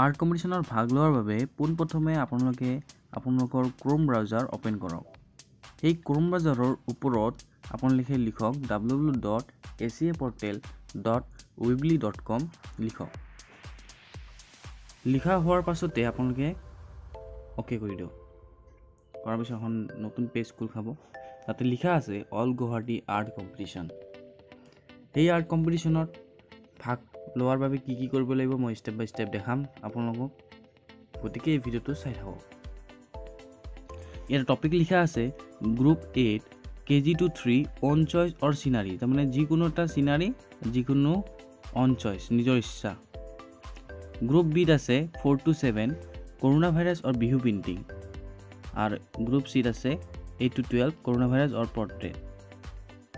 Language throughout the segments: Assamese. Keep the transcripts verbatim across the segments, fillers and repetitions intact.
आर्ट कम्पिटिशनर भाग लोৱাৰ বাবে পোনপ্ৰথমে আপোনালোকে আপোনালোকৰ ক্ৰোম ব্ৰাউজাৰ ওপেন কৰক। এই ক্ৰোম ব্ৰাউজাৰৰ ওপৰত আপোনালোকে লিখক W W W dot A C A portal dot Weebly dot com লিখক। লিখা হোৱাৰ পাছতে আপোনালোকে ওকে কৰি দিয়ক। কৰাৰ পিছত এখন নতুন পেজ খুল খাব, তাতে লিখা আছে অল গুৱাহাটী আৰ্ট কম্পিটিশ্যন। এই আৰ্ট কম্পিটিশ্যনত ভাগ লোৱাৰ বাবে কি কি কৰিব লাগিব মই স্টেপ বাই স্টেপ দেখাম আপোনালোকক, গতিকে এই ভিডিঅ'টো চাই থাকক। ইয়াৰ টপিক লিখা আছে group A KG to three own choice or scenery, তাৰমানে যিকোনো এটা চিনাৰী যিকোনো অন চইচ নিজৰ ইচ্ছা। গ্ৰুপ বিত আছে four to seven corona virus or Bihu painting, আৰু গ্ৰুপ চিত আছে eight to twelve corona virus or portrait.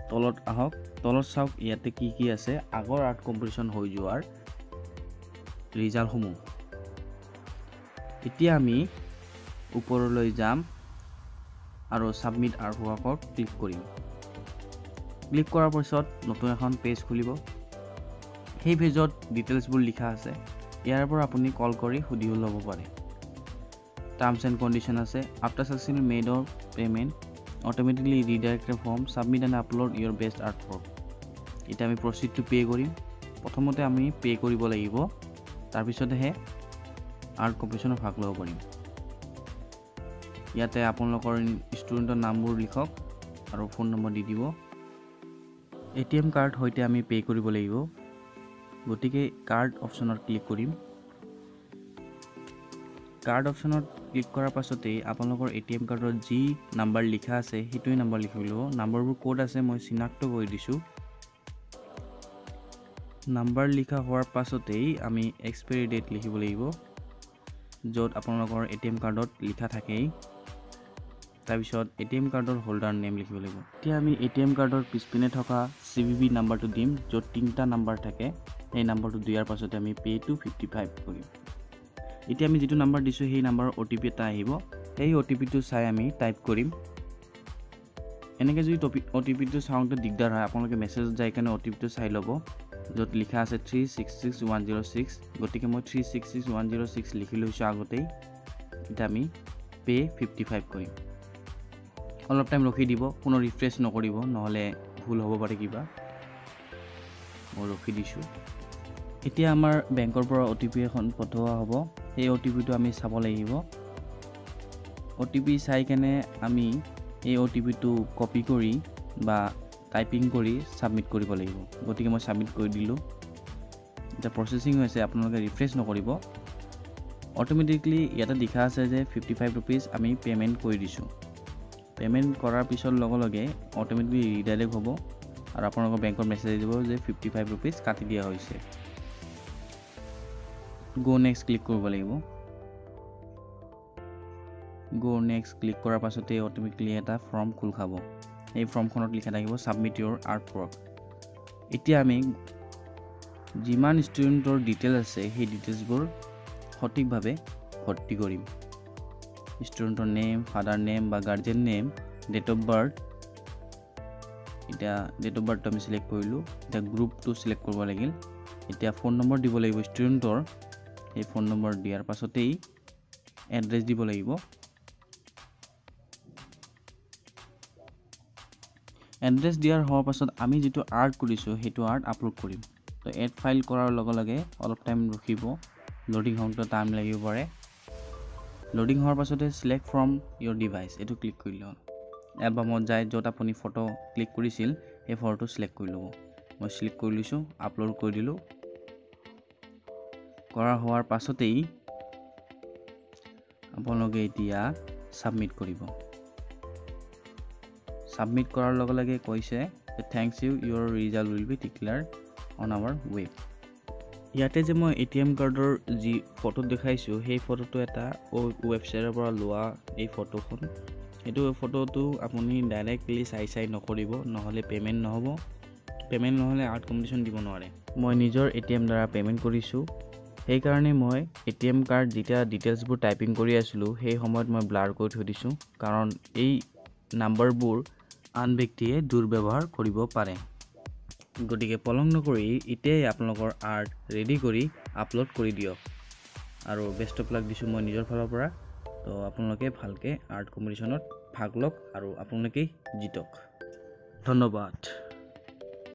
তলত আহক, তলত চাওক ইয়াতে কি কি আছে আগৰ আৰ্ট কম্পিটিশ্যন হৈ যোৱাৰ ৰিজাল্টসমূহ। এতিয়া আমি ওপৰলৈ যাম আৰু সাবমিট আৰ্টৱৰ্কত ক্লিক কৰিম। ক্লিক কৰাৰ পিছত নতুন এখন পেজ খুলিব, সেই পেজত ডিটেইলছবোৰ লিখা আছে। ইয়াৰ পৰা আপুনি কল কৰি সুধিও ল'ব পাৰে। টাৰ্মছ এণ্ড কণ্ডিশ্যন আছে। After successful made or payment automatically redirected form submit and upload your best artwork. এতিয়া আমি প্ৰচিড টু পে' কৰিম। প্ৰথমতে আমি পে' কৰিব লাগিব, তাৰপিছতহে আৰ্ট কম্পিটিশ্যনত ভাগ ল'ব পাৰিম। ইয়াতে আপোনালোকৰ ষ্টুডেণ্টৰ নামবোৰ লিখক আৰু ফোন নম্বৰ দি দিব। এ টি এম কাৰ্ড সৈতে আমি পে' কৰিব লাগিব, গতিকে কাৰ্ড অপশ্যনত ক্লিক কৰিম। কাৰ্ড অপশ্যনত ক্লিক কৰাৰ পাছতেই আপোনালোকৰ এ টি এম কাৰ্ডত যি নাম্বাৰ লিখা আছে সেইটোৱে নাম্বাৰ লিখিব লাগিব। নাম্বাৰবোৰ ক'ত আছে মই চিনাক্ত কৰি দিছোঁ। নাম্বাৰ লিখা হোৱাৰ পাছতেই আমি এক্সপাইৰী ডেট লিখিব লাগিব, য'ত আপোনালোকৰ এ টি এম কাৰ্ডত লিখা থাকেই। তাৰপিছত এ টি এম কাৰ্ডৰ হোল্ডাৰ নেম লিখিব লাগিব। এতিয়া আমি এ টি এম কাৰ্ডৰ পিছপিনে থকা চি বি বি নাম্বাৰটো দিম, য'ত তিনিটা নাম্বাৰ থাকে। সেই নাম্বাৰটো দিয়াৰ পাছতে আমি পে' টু ফিফটি ফাইভ কৰিম। এতিয়া আমি যিটো নাম্বাৰ দিছোঁ সেই নাম্বাৰৰ অ' টি পি এটা আহিব। সেই অ' টি পিটো চাই আমি টাইপ কৰিম। এনেকৈ যদি অ' টি পিটো চাওঁতে দিগদাৰ হয়, আপোনালোকে মেছেজত যাই কাৰণে অ' টি পিটো চাই ল'ব, য'ত লিখা আছে three six six one zero' six. গতিকে মই three six six one zero' six লিখি লৈছোঁ আগতেই। এতিয়া আমি পে' ফিফটি ফাইভ কৰিম। অলপ টাইম ৰখি দিব, কোনো ৰিফ্ৰেছ নকৰিব, নহ'লে ভুল হ'ব পাৰে কিবা। মই ৰখি দিছোঁ। এতিয়া আমাৰ বেংকৰ পৰা অ' টি পি এখন পঠোৱা হ'ব, সেই অ' টি পিটো আমি চাব লাগিব। অ' টি পি চাই কেনে আমি এই অ' টি পিটো কপি কৰি বা টাইপিং কৰি সাবমিট কৰিব লাগিব, গতিকে মই সাবমিট কৰি দিলোঁ। এতিয়া প্ৰচেছিং হৈছে, আপোনালোকে ৰিফ্ৰেছ নকৰিব। অট'মেটিকলি ইয়াতে লিখা আছে যে ফিফটি ফাইভ ৰুপিজ আমি পে'মেণ্ট কৰি দিছোঁ। পে'মেণ্ট কৰাৰ পিছৰ লগে লগে অট'মেটিকলি ৰিডাইৰেক্ট হ'ব আৰু আপোনালোকৰ বেংকৰ মেছেজ দিব যে ফিফটি ফাইভ ৰুপিজ কাটি দিয়া হৈছে। গ' নেক্সট ক্লিক কৰিব লাগিব। গ' নেক্সট ক্লিক কৰাৰ পাছতে অট'মেটিকলি এটা ফৰ্ম খোল খাব। এই ফৰ্মখনত লিখা থাকিব ছাবমিট ইয়ৰ আৰ্টৱৰ্ক। এতিয়া আমি যিমান ষ্টুডেণ্টৰ ডিটেইল আছে সেই ডিটেইলছবোৰ সঠিকভাৱে ভৰ্তি কৰিম। ষ্টুডেণ্টৰ নেম, ফাদাৰ নেম বা guardian name, date of birth. এতিয়া ডেট অফ বাৰ্থটো আমি চিলেক্ট কৰিলোঁ। এতিয়া গ্ৰুপটো চিলেক্ট কৰিব লাগিল। এতিয়া ফোন নম্বৰ দিব লাগিব ষ্টুডেণ্টৰ। এই ফোন নম্বৰ দিয়াৰ পাছতেই এড্ৰেছ দিব লাগিব। এড্ৰেছ দিয়াৰ হোৱাৰ পাছত আমি যিটো আৰ্ট কৰিছোঁ সেইটো আৰ্ট আপলোড কৰিম। তো এড ফাইল কৰাৰ লগে লগে অলপ টাইম ৰখিব, লোডিং হওঁতে টাইম লাগিব পাৰে। লোডিং হোৱাৰ পাছতে ছিলেক্ট ফ্ৰম ইয়ৰ ডিভাইচ এইটো ক্লিক কৰি ল'ব। এলবামত যায় য'ত আপুনি ফটো ক্লিক কৰিছিল সেই ফটোটো ছিলেক্ট কৰি ল'ব। মই ছিলেক্ট কৰি লৈছোঁ, আপলোড কৰি দিলোঁ। কৰা হোৱাৰ পাছতেই আপোনালোকে এতিয়া ছাবমিট কৰিব। সাবমিট কৰাৰ লগে লগে কৈছে thank you, your result will be declare on our web. ইয়াতে যে মই এ টি এম কাৰ্ডৰ যি ফটো দেখাইছোঁ সেই ফটোটো এটা ৱেবছাইটৰ পৰা লোৱা। এই ফটোখন এইটো ফটোটো আপুনি ডাইৰেক্টলি চাই চাই নকৰিব, নহ'লে পে'মেণ্ট নহ'ব। পে'মেণ্ট নহ'লে আৰ্ট কম্পিটিশ্যন দিব নোৱাৰে। মই নিজৰ এ টি এম দ্বাৰা পে'মেণ্ট কৰিছোঁ, সেইকাৰণে মই এ টি এম কাৰ্ড যেতিয়া ডিটেইলছবোৰ টাইপিং কৰি আছিলোঁ সেই সময়ত মই ব্লাৰ কৰি থৈ দিছোঁ, কাৰণ এই নাম্বাৰবোৰ আন ব্যক্তিয়ে দুৰ্ব্যৱহাৰ কৰিব পাৰে। গতিকে পলম নকৰি এতিয়াই আপোনালোকৰ আৰ্ট ৰেডি কৰি আপলোড কৰি দিয়ক। और बेस्ट अफ लक दिसो मैं निजर फलर। तो आपलोके भालके आर्ट कम्पिटिशनत भाग लक और आपलोके जितक। धन्यवाद।